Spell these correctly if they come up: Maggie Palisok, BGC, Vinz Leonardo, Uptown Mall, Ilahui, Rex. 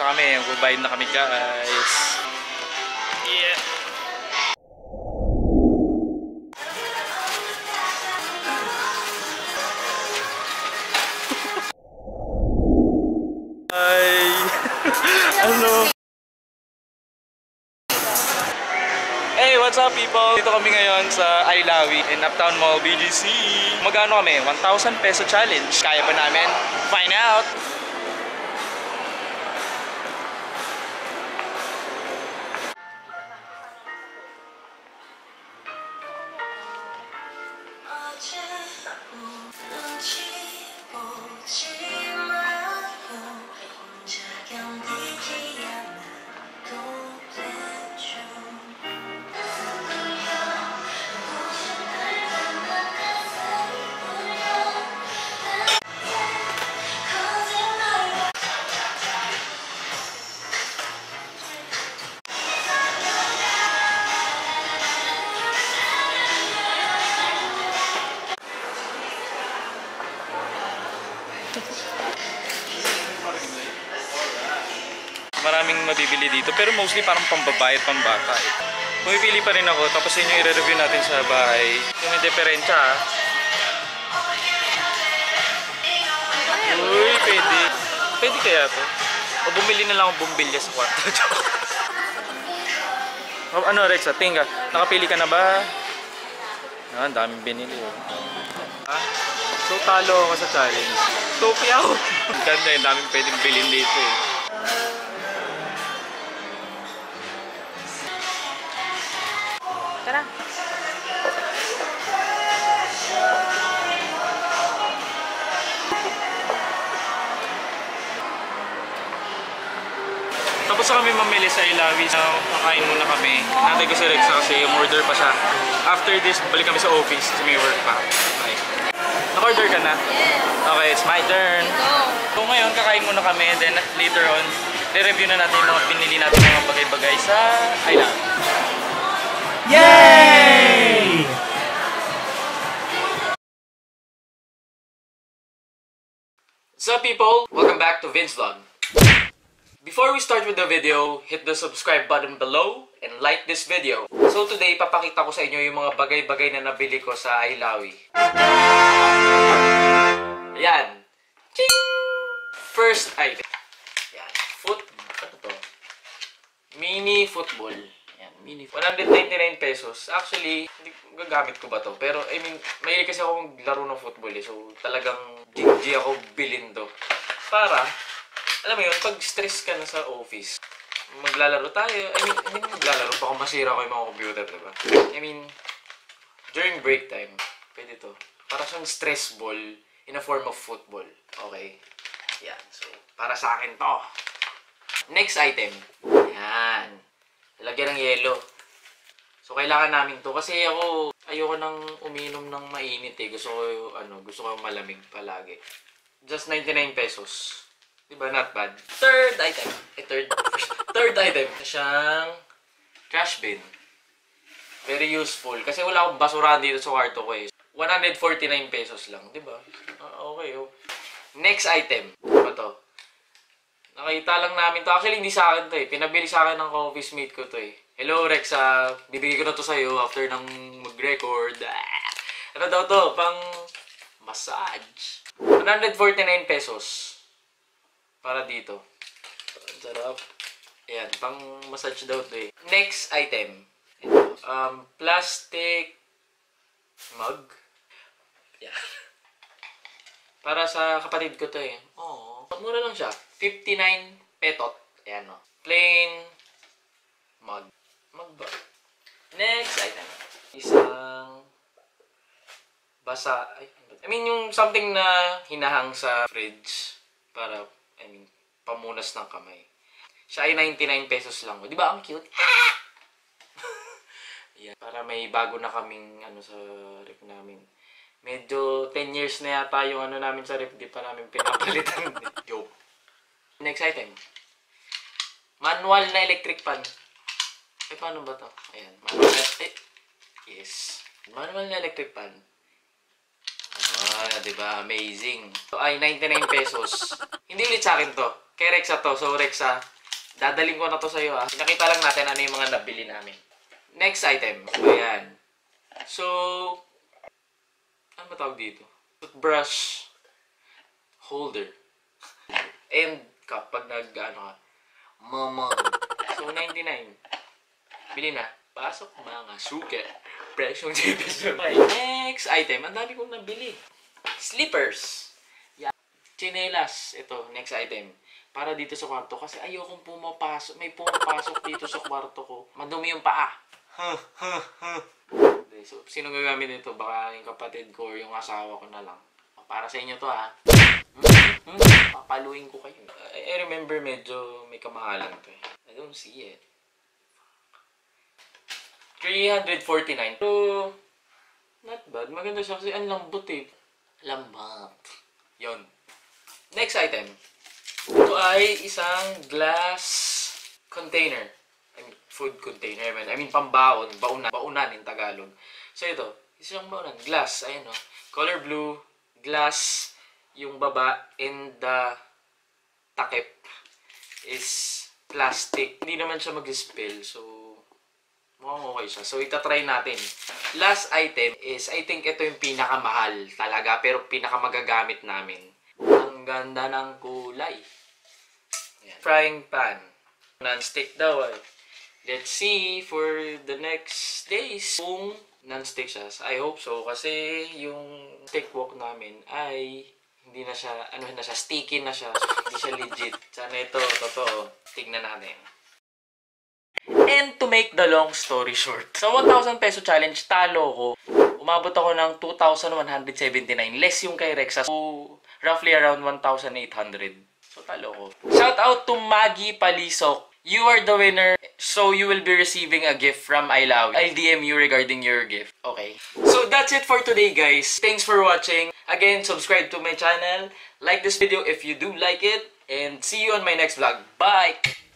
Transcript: na kami, mag-vibe na kami guys. Yeah. Ay. Hello. Hey, what's up people? Dito kami ngayon sa Ilahui in Uptown Mall, BGC. Magkano kami? 1,000 peso challenge. Kaya ba namin? Find out. Maraming mabibili dito pero mostly parang pambabae at pambata eh. Pumipili pa rin ako, tapos yun yung i-review natin sa bahay. Yung may diferensya ha. Uy, pwede. Pwede kaya to? O bumili na lang akong bumbilya sa kwarto. O, ano Rex, tingga, nakapili ka na ba? Ah, ang daming binili oh. Ah, so talo ako sa challenge. Topi ako. Ganda eh, daming pwedeng bilhin dito eh. Tara. Tapos na kami mamili sa Ilahui. So, kakain muna kami. Natay ko si Rex kasi umorder pa siya. After this, balik kami sa office kasi may work pa. Okay. Nakorder ka na? Yes. Okay, it's my turn. So ngayon, kakain muna kami. Then later on, i-review na natin yung mga pinili natin ng mga bagay-bagay sa Ilahui. Yay! What's up people? Welcome back to Vinz Vlog. Before we start with the video, hit the subscribe button below and like this video. So today, papakita ko sa inyo yung mga bagay-bagay na nabili ko sa Ilahui. Ayan. Ching! First item. Ayan. Ano to? Mini football. Mini 199 pesos. Actually, hindi gagamit ko ba to? Pero I mean, mahilig kasi ako maglaro ng football eh. So talagang gigi ako bilhin to. Para alam mo yun, pag stress ka na sa office, maglalaro tayo. I mean, hindi maglalaro pa kung masira ko yung mga computer, diba? I mean, during break time, pwede to. Para siyang stress ball in a form of football. Okay? Yan. So, para sa akin to. Next item. Yan. Lagyan ng yelo. So kailangan namin to kasi ako ayoko nang uminom ng mainit eh. Gusto ko ano, gusto ko malamig palagi. Just 99 pesos. 'Di ba not bad? Third item. Third item. Siyang trash bin. Very useful kasi wala akong basurahan dito sa kwarto ko eh. 149 pesos lang, 'di ba? Okay oh. Next item. Ano to? Nakita lang namin to. Actually, hindi sa akin to eh. Pinabili sa akin ng office mate ko to eh. Hello, Rex. Bibigay ko na to sa'yo after nang mag-record. Ano daw to? Pang massage. 149 pesos. Para dito. Sarap. Ayan. Pang massage daw to eh. Next item. Plastic mug. Ayan. Para sa kapatid ko to eh. Oo. Mura lang siya. 59 petot. Ayan o. Plain mug. Mug ba? Next item. Isang basa. I mean, yung something na hinahang sa fridge para, I mean, pamunas ng kamay. Siya ay 99 pesos lang. Di ba? Ang cute. Ayan. Para may bago na kaming ano sa rip namin. Medyo 10 years na yata yung ano namin sa rip. Di pa namin pinapalitan. Joke. Next item. Manual na electric pan. Eh, paano ba ito? Ayan. Manual. Eh, yes. Manual na electric pan. Diba? Amazing. So, ay, 99 pesos. Hindi ulit sa akin to. Kay Rex to. So, Rex, dadaling ko na to sa'yo, ha. Nakita lang natin ano yung mga nabili namin. Next item. Ayan. So, ano ba tawag dito? Toothbrush holder. And, kapag nag, ano ka, mama. So, 99. Bili na. Pasok mga suke. Presyong tipis na. Next item. Ang dami kong nabili. Slippers. Yeah. Chinelas. Ito, next item. Para dito sa kwarto. Kasi ayokong pumapasok. May pumapasok dito sa kwarto ko. Madumi yung paa. So, sino gagamit nito? Baka yung kapatid ko or yung asawa ko na lang. Para sa inyo to, ha. Papaluin ko kayo. I remember medyo may kamahalan to, eh. I don't see it. 349. So, not bad. Maganda siya kasi ang lambot, eh. Lambot. Yun. Next item. Ito ay isang glass container. I mean, food container. I mean, pambaon. Baunan in Tagalog. So, ito. Isang baunan. Glass. Ayan, oh. Color blue. Glass. Yung baba. And the takip is plastic. Hindi naman siya mag-spill. So, mukhang okay siya. So, itatry natin. Last item is, I think ito yung pinakamahal talaga, pero pinakamagagamit namin. Ang ganda ng kulay. Ayan. Frying pan. Non-stick daw, eh. Let's see for the next days kung non-stick siya. I hope so, kasi yung stick wok namin ay hindi na siya, ano na siya, sticky na siya. Hindi siya legit. Sana ito, totoo. Tignan natin. And to make the long story short, sa 1,000 peso challenge, talo ko. Umabot ako ng 2,179. Less yung kay Rexa. So, roughly around 1,800. So, talo ko. Shout out to Maggie Palisok. You are the winner. So, you will be receiving a gift from Ilahui. I'll DM you regarding your gift. Okay. So, that's it for today, guys. Thanks for watching. Again, subscribe to my channel. Like this video if you do like it. And see you on my next vlog. Bye!